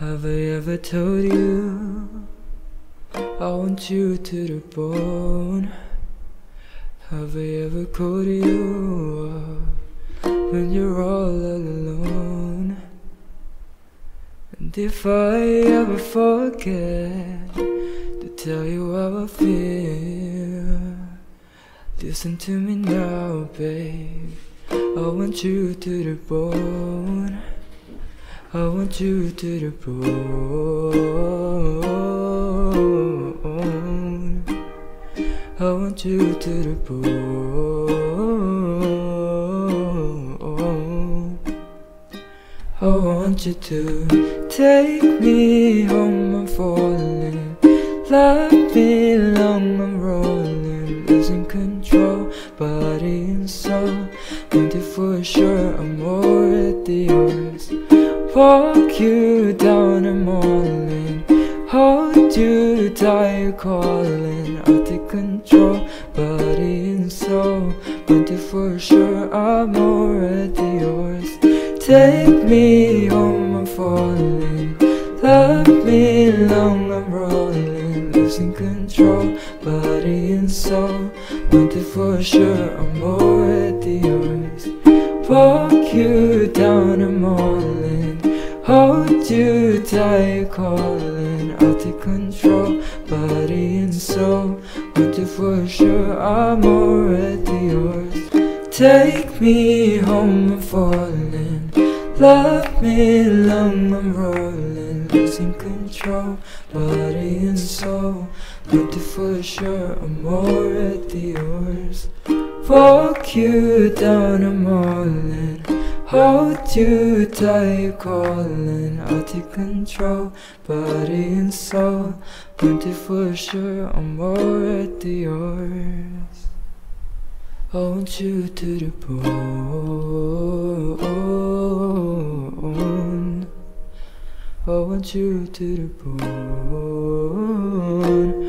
Have I ever told you I want you to the bone? Have I ever called you up when you're all alone? And if I ever forget to tell you how I feel, listen to me now, babe. I want you to the bone. I want you to the bone. I want you to the bone. I want you to take me home. I'm falling. Love me long. I'm rolling, losing control, body and soul. And for sure I'm already yours. Walk you down the morning, hold you till you're calling. I'll take control, body and soul. Wanted for sure I'm already yours. Take me home, I'm falling. Love me long, I'm rolling, losing control, body and soul. Wanted for sure I'm already yours. Walk you down the morning, hold you till you're calling. I'll take control, body and soul. Want you for sure, I'm already yours. Take me home, I'm falling. Love me long, I'm rolling, losing control, body and soul. Want you for sure, I'm already yours. Walk you down the morning, hold you till you're calling. I'll take control, body and soul. Wanted for sure, I'm already yours. I want you to the bone. I want you to the bone.